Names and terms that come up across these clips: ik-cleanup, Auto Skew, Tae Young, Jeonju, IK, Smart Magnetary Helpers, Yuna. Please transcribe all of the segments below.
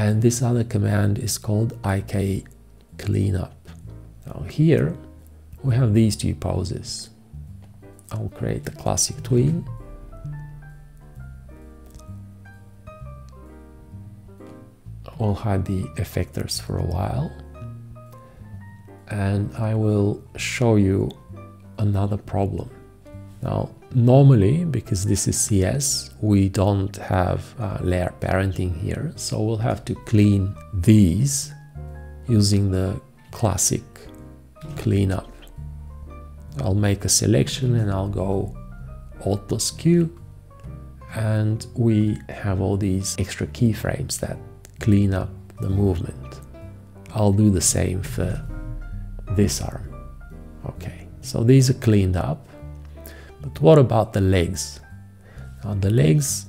And this other command is called ik-cleanup. Now here we have these two poses. I'll create the classic tween. I'll hide the effectors for a while, and I will show you another problem. Now normally, because this is CS, we don't have layer parenting here, so we'll have to clean these using the classic cleanup. I'll make a selection and I'll go Auto Skew, and we have all these extra keyframes that clean up the movement. I'll do the same for this arm. Okay, so these are cleaned up, but what about the legs? Now the legs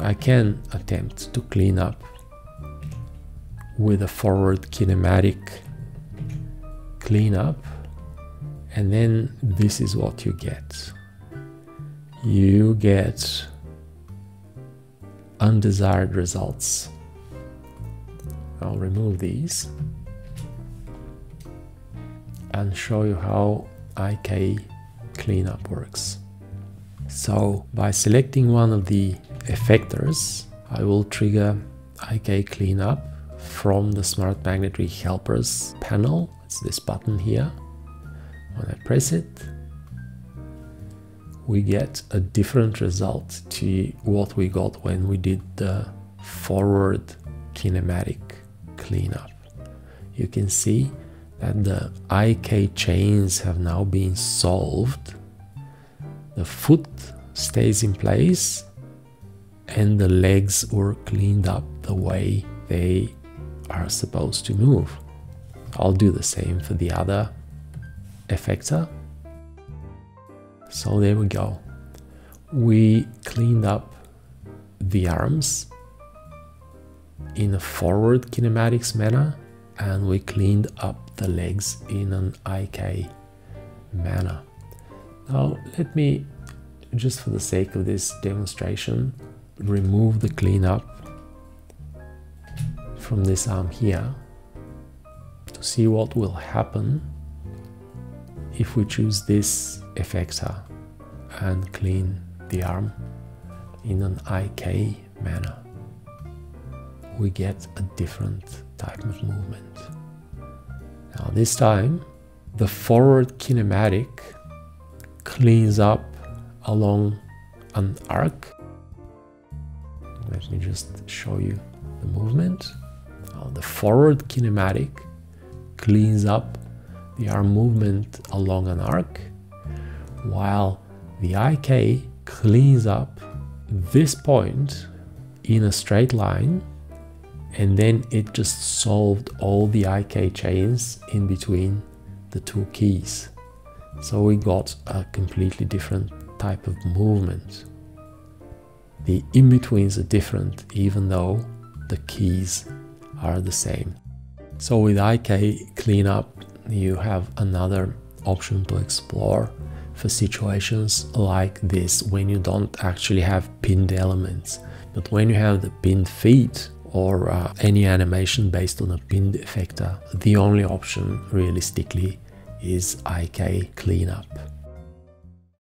I can attempt to clean up with a forward kinematic cleanup, and then this is what you get. You get undesired results. I'll remove these and show you how IK cleanup works. So by selecting one of the effectors, I will trigger IK cleanup from the Smart Magnetary Helpers panel. It's this button here. When I press it, we get a different result to what we got when we did the forward kinematic cleanup. You can see that the IK chains have now been solved. The foot stays in place and the legs were cleaned up the way they are supposed to move. I'll do the same for the other effector. So there we go. We cleaned up the arms in a forward kinematics manner, and we cleaned up the legs in an IK manner. Now let me, just for the sake of this demonstration, remove the cleanup from this arm here to see what will happen if we choose this effector and clean the arm in an IK manner. We get a different type of movement. Now this time, the forward kinematic cleans up along an arc. Let me just show you the movement. Now the forward kinematic cleans up the arm movement along an arc, while the IK cleans up this point in a straight line, and then it just solved all the IK chains in between the two keys. So we got a completely different type of movement. The in-betweens are different, even though the keys are the same. So with IK cleanup, you have another option to explore for situations like this, when you don't actually have pinned elements. But when you have the pinned feet, or any animation based on a pinned effector, the only option realistically is IK cleanup.